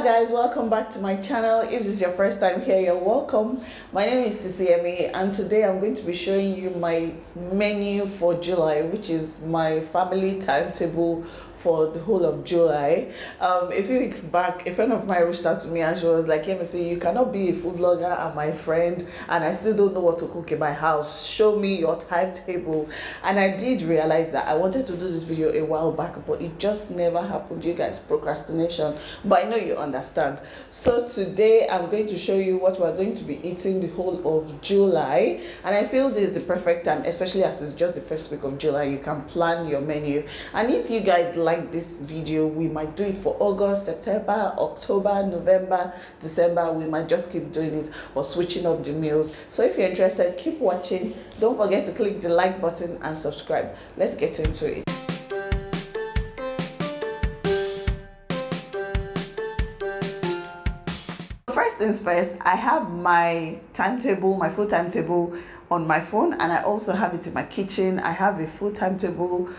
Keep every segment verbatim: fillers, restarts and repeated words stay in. Hello guys, welcome back to my channel. If this is your first time here, you're welcome. My name is Sisi Yemmie and today I'm going to be showing you my menu for July, which is my family timetable for the whole of July. Um, a few weeks back, a friend of mine reached out to me and she was like, "Yemmie, see, you cannot be a food blogger and my friend, and I still don't know what to cook in my house. Show me your timetable." And I did realize that I wanted to do this video a while back, but it just never happened. You guys, procrastination. But I know you understand. So today I'm going to show you what we're going to be eating the whole of July. And I feel this is the perfect time, especially as it's just the first week of July, you can plan your menu. And if you guys like like this video, we might do it for August, September, October, November, December. We might just keep doing it or switching up the meals. So if you're interested, keep watching. Don't forget to click the like button and subscribe. Let's get into it. First things first, I have my timetable, my full timetable on my phone, and I also have it in my kitchen. I have a full timetable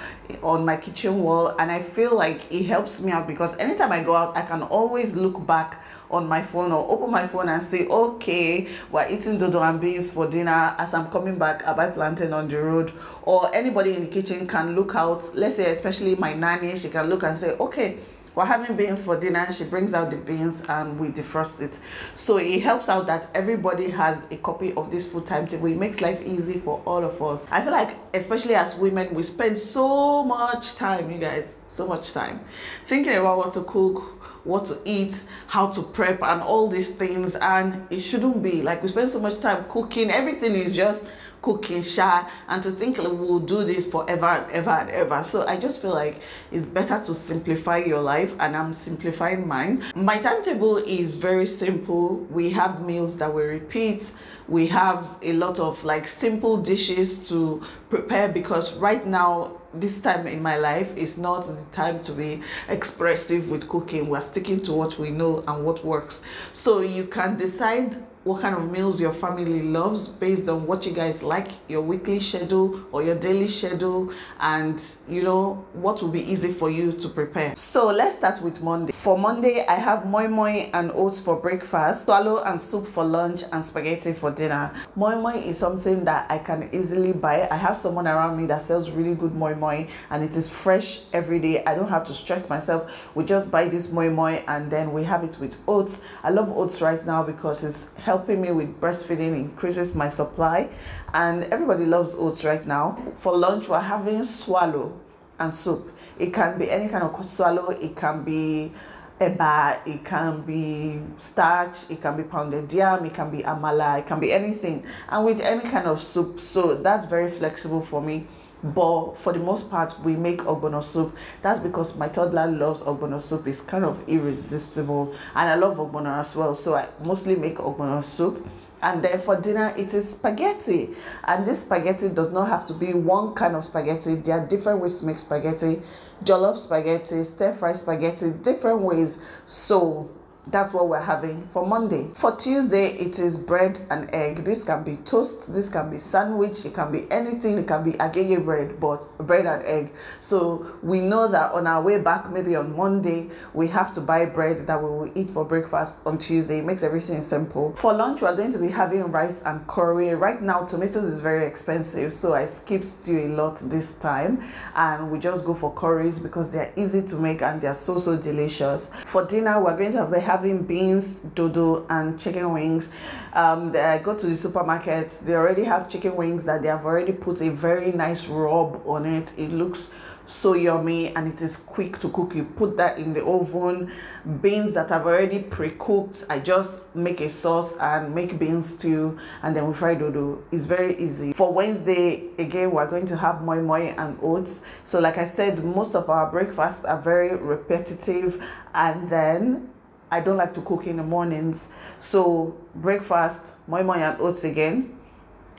on my kitchen wall, and I feel like it helps me out because anytime I go out, I can always look back on my phone or open my phone and say, okay, we're eating dodo and beans for dinner. As I'm coming back, I buy plantain on the road, or anybody in the kitchen can look out. Let's say especially my nanny, she can look and say, okay, we're having beans for dinner. She brings out the beans and we defrost it. So it helps out that everybody has a copy of this food timetable. It makes life easy for all of us. I feel like, especially as women, we spend so much time, you guys, so much time thinking about what to cook, what to eat, how to prep, and all these things. And it shouldn't be like we spend so much time cooking. Everything is just cooking sha, and to think like we'll do this forever and ever and ever. So I just feel like it's better to simplify your life, and I'm simplifying mine. My timetable is very simple. We have meals that we repeat. We have a lot of like simple dishes to prepare because right now, this time in my life is not the time to be expressive with cooking. We're sticking to what we know and what works. So you can decide what kind of meals your family loves based on what you guys like, your weekly schedule or your daily schedule, and you know what will be easy for you to prepare. So let's start with Monday. For Monday, I have moi moi and oats for breakfast, swallow and soup for lunch, and spaghetti for dinner. Moi moi is something that I can easily buy. I have someone around me that sells really good moi moi, and it is fresh every day. I don't have to stress myself. We just buy this moi moi and then we have it with oats. I love oats right now because it's helping me with breastfeeding, increases my supply, and everybody loves oats right now. For lunch, we're having swallow and soup. It can be any kind of swallow. It can be eba, it can be starch, it can be pounded yam, it can be amala, it can be anything, and with any kind of soup. So that's very flexible for me. But for the most part, we make ogbono soup. That's because my toddler loves ogbono soup. It's kind of irresistible, and I love ogbono as well, so I mostly make ogbono soup. And then for dinner, it is spaghetti, and this spaghetti does not have to be one kind of spaghetti. There are different ways to make spaghetti: jollof spaghetti, stir fry spaghetti, different ways. So that's what we're having for Monday. For Tuesday, it is bread and egg. This can be toast, this can be sandwich, it can be anything. It can be agege bread, but bread and egg. So we know that on our way back, maybe on Monday, we have to buy bread that we will eat for breakfast on Tuesday. It makes everything simple. For lunch, we're going to be having rice and curry. Right now, tomatoes is very expensive, so I skip stew a lot this time, and we just go for curries because they're easy to make and they're so, so delicious. For dinner, we're going to have a having beans, dodo, and chicken wings. Um, I go to the supermarket. They already have chicken wings that they have already put a very nice rub on it. It looks so yummy and it is quick to cook. You put that in the oven. Beans that I've already pre-cooked, I just make a sauce and make bean stew, and then we fry dodo. It's very easy. For Wednesday, again, we're going to have moi moi and oats. So like I said, most of our breakfasts are very repetitive, and then I don't like to cook in the mornings. So breakfast, moi moi and oats again,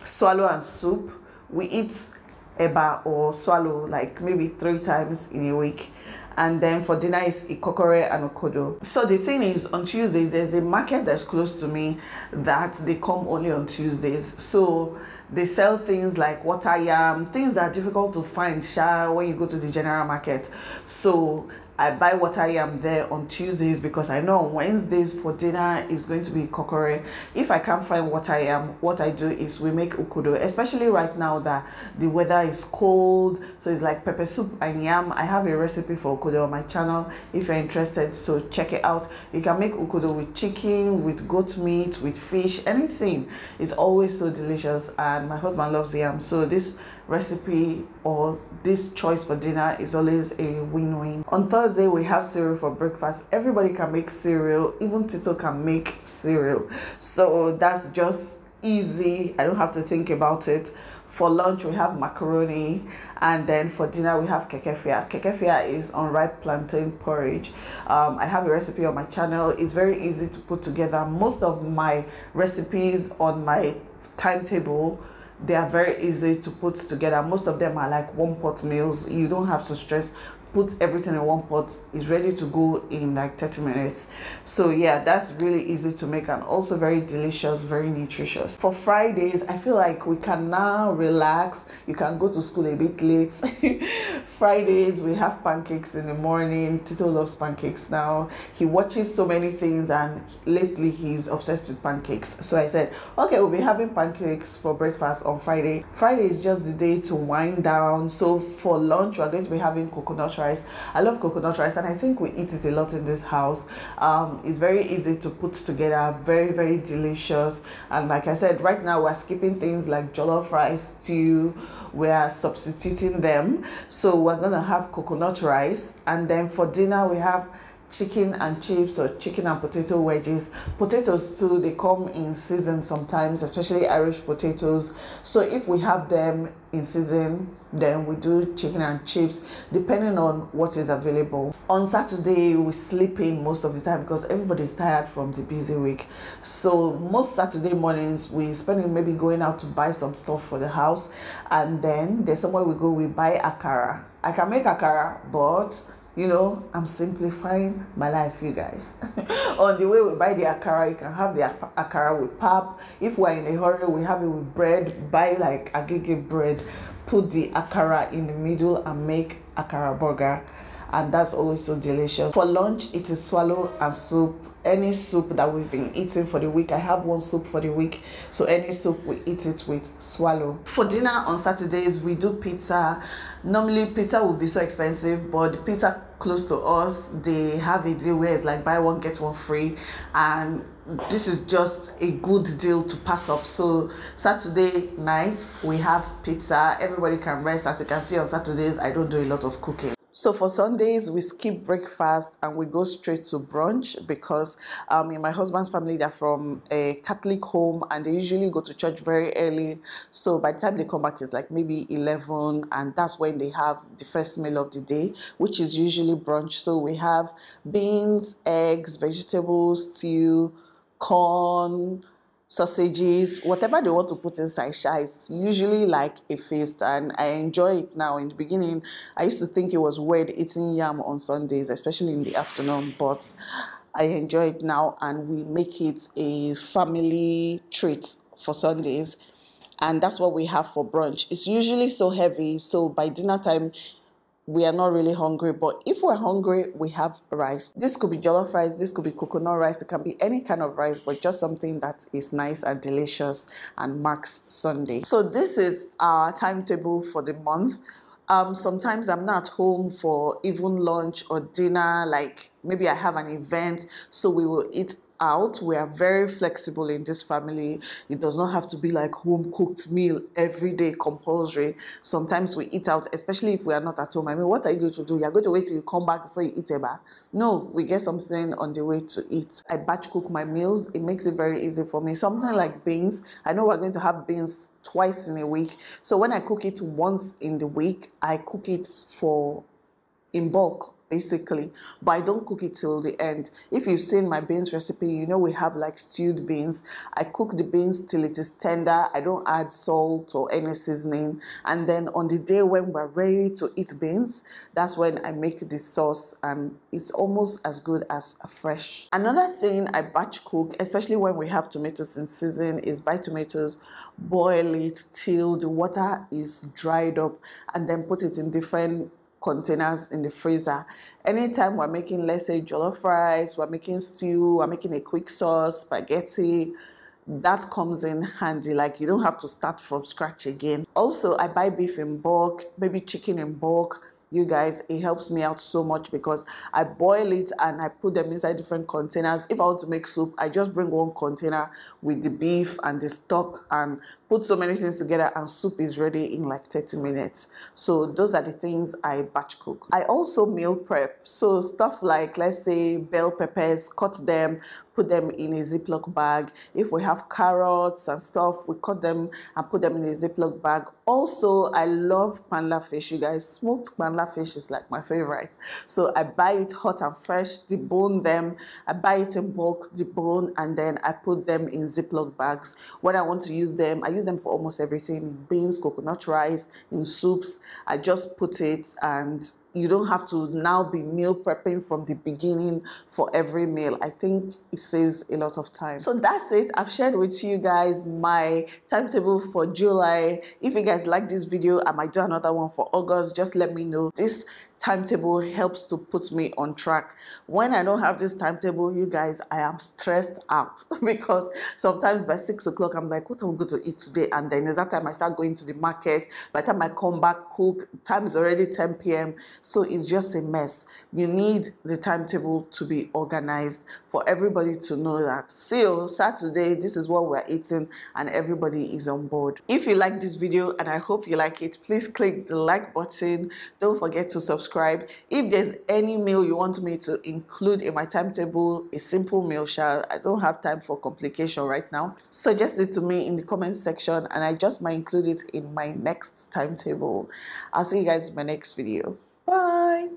swallow and soup. We eat eba or swallow like maybe three times in a week. And then for dinner is ikokore and okodo. So the thing is, on Tuesdays, there's a market that's close to me that they come only on Tuesdays. So they sell things like water yam, things that are difficult to find sha when you go to the general market. So I buy water yam there on Tuesdays because I know on Wednesdays for dinner is going to be kokore. If I can't find water yam, what I do is we make ukudo, especially right now that the weather is cold. So it's like pepper soup and yam. I have a recipe for ukudo on my channel if you're interested, so check it out. You can make ukudo with chicken, with goat meat, with fish, anything. It's always so delicious, and my husband loves yam, so this recipe or this choice for dinner is always a win-win. On Thursday we have cereal for breakfast. Everybody can make cereal, even Tito can make cereal, so that's just easy. I don't have to think about it. For lunch we have macaroni, and then for dinner we have kekefia. Kekefia is unripe plantain porridge. um, I have a recipe on my channel. It's very easy to put together. Most of my recipes on my timetable, they are very easy to put together. Most of them are like one pot meals. You don't have to stress. Put everything in one pot, is ready to go in like thirty minutes. So yeah, that's really easy to make and also very delicious, very nutritious. For Fridays, I feel like we can now relax. You can go to school a bit late. Fridays we have pancakes in the morning. Tito loves pancakes now. He watches so many things and lately he's obsessed with pancakes. So I said, okay, we'll be having pancakes for breakfast on Friday. Friday is just the day to wind down. So for lunch we're going to be having coconut rice. I love coconut rice and I think we eat it a lot in this house. Um, it's very easy to put together, very very delicious, and like I said, right now we're skipping things like jollof rice, stew, we're substituting them. So we're gonna have coconut rice, and then for dinner we have chicken and chips or chicken and potato wedges. Potatoes too, they come in season sometimes, especially Irish potatoes. So if we have them in season, then we do chicken and chips depending on what is available. On Saturday we sleep in most of the time because everybody's tired from the busy week. So most Saturday mornings we spend it maybe going out to buy some stuff for the house, and then there's somewhere we go, we buy akara. I can make akara, but you know, I'm simplifying my life, you guys. On the way we buy the akara, you can have the akara with pap. If we're in a hurry, we have it with bread. Buy like agege bread, put the akara in the middle and make akara burger, and that's always so delicious. For lunch it is swallow and soup. Any soup that we've been eating for the week, I have one soup for the week, so any soup we eat it with swallow. For dinner on Saturdays we do pizza. Normally pizza would be so expensive, but the pizza close to us, they have a deal where it's like buy one get one free, and this is just a good deal to pass up. So Saturday night we have pizza. Everybody can rest. As you can see, on Saturdays I don't do a lot of cooking. So for Sundays, we skip breakfast and we go straight to brunch because um, in my husband's family, they're from a Catholic home and they usually go to church very early. So by the time they come back, it's like maybe eleven, and that's when they have the first meal of the day, which is usually brunch. So we have beans, eggs, vegetables, stew, corn, sausages, whatever they want to put inside. It's usually like a feast and I enjoy it now. In the beginning, I used to think it was weird eating yam on Sundays, especially in the afternoon, but I enjoy it now and we make it a family treat for Sundays, and that's what we have for brunch. It's usually so heavy, so by dinner time we are not really hungry, but if we're hungry, we have rice. This could be jollof rice, this could be coconut rice, it can be any kind of rice, but just something that is nice and delicious and marks Sunday. So this is our timetable for the month. Um, sometimes I'm not home for even lunch or dinner, like maybe I have an event, so we will eat out. We are very flexible in this family. It does not have to be like home cooked meal every day compulsory. Sometimes we eat out, especially if we are not at home. I mean, what are you going to do? You're going to wait till you come back before you eat eba? No, we get something on the way to eat. I batch cook my meals. It makes it very easy for me. Something like beans. I know we're going to have beans twice in a week. So when I cook it once in the week, I cook it for in bulk, basically, but I don't cook it till the end. If you've seen my beans recipe, you know we have like stewed beans. I cook the beans till it is tender. I don't add salt or any seasoning, and then on the day when we're ready to eat beans, that's when I make the sauce, and it's almost as good as fresh. Another thing I batch cook, especially when we have tomatoes in season, is buy tomatoes, boil it till the water is dried up, and then put it in different containers in the freezer. Anytime we're making, let's say, jollof rice, we're making stew, we're making a quick sauce, spaghetti, that comes in handy. Like, you don't have to start from scratch again. Also, I buy beef in bulk, maybe chicken in bulk. You guys, it helps me out so much because I boil it and I put them inside different containers. If I want to make soup, I just bring one container with the beef and the stock and put so many things together, and soup is ready in like thirty minutes. So those are the things I batch cook. I also meal prep. So stuff like, let's say, bell peppers, cut them, put them in a Ziploc bag. If we have carrots and stuff, we cut them and put them in a Ziploc bag. Also, I love panla fish, you guys. Smoked panla fish is like my favorite. So I buy it hot and fresh, debone them. I buy it in bulk, debone, and then I put them in Ziploc bags. When I want to use them, I use them for almost everything, in beans, coconut rice, in soups. I just put it, and you don't have to now be meal prepping from the beginning for every meal. I think it saves a lot of time. So that's it. I've shared with you guys my timetable for July. If you guys like this video, I might do another one for August. Just let me know. This timetable helps to put me on track. When I don't have this timetable, you guys, I am stressed out because sometimes by six o'clock, I'm like, what am I going to eat today? And then it's that time I start going to the market. By the time I come back, cook, time is already ten p m So it's just a mess. You need the timetable to be organized for everybody to know that, see you Saturday, this is what we're eating, and everybody is on board. If you like this video, and I hope you like it, please click the like button. Don't forget to subscribe. If there's any meal you want me to include in my timetable, a simple meal, shall I don't have time for complication right now, suggest it to me in the comment section, and I just might include it in my next timetable. I'll see you guys in my next video. Bye.